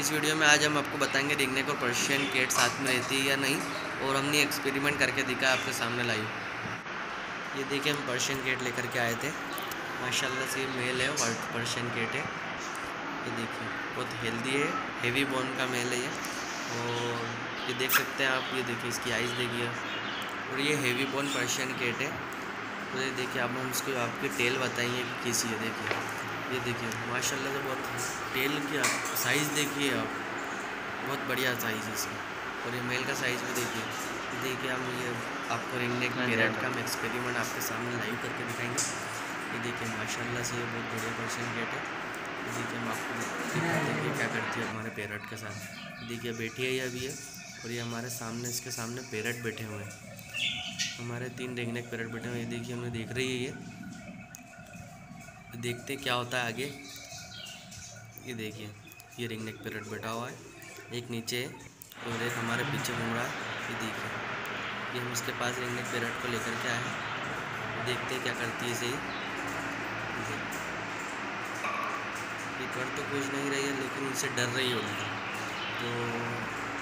इस वीडियो में आज हम आपको बताएंगे रिंगनेक और पर्शियन कैट साथ में रहती है या नहीं, और हमने एक्सपेरिमेंट करके दिखा आपके सामने लाई। ये देखिए हम पर्शियन कैट लेकर के आए थे। माशाल्लाह से मेल है और पर्शियन कैट है। ये देखिए बहुत हेल्दी है, हेवी बोन का मेल है ये। और ये देख सकते हैं आप, ये देखिए इसकी आइज़ देखिए, और ये हेवी बोन पर्शियन कैट है। तो ये देखिए आप हम इसको आपकी टेल बताइए कि कैसी है। देखिए ये देखिए माशाल्लाह से बहुत टेल की आप साइज़ देखिए, आप बहुत बढ़िया साइज़ है इसका। और ये मेल का साइज़ भी देखिए। देखिए हम ये आपको रिंगनेक पैरट का हम एक्सपेरिमेंट आपके सामने लाइव करके दिखाएंगे। ये देखिए माशाल्लाह से ये बहुत बढ़िया पर्शियन कैट है। ये देखिए हम आपको देखिए क्या करती है हमारे पैरट के साथ। देखिए बैठी है ये अभी है, और ये हमारे सामने इसके सामने पैरट बैठे हुए हैं, हमारे 3 रिंगनेक पैरट बैठे हुए हैं। ये देखिए हमें देख रही है, ये देखते क्या होता है आगे। ये देखिए ये रिंगनेक पैरट बैठा हुआ है, एक नीचे है और एक हमारे पीछे घूम रहा है। ये देखिए ये हम इसके पास रिंगनेक पैरट को लेकर के आए हैं, देखते क्या करती है इसे। ये कर तो कुछ नहीं रही है, लेकिन उनसे डर रही होगी। तो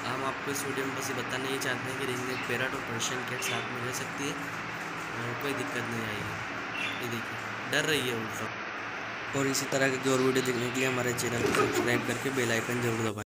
हम आपको इस वीडियो में बस ये बताना ही चाहते हैं कि रिंगनेक पैरट और पर्शियन कैट साथ में रह सकती है और कोई दिक्कत नहीं आएगी। ये देखिए डर रही है उनका। और इसी तरह की और वीडियो देखने के लिए हमारे चैनल को सब्सक्राइब करके बेल आइकन जरूर दबाएं।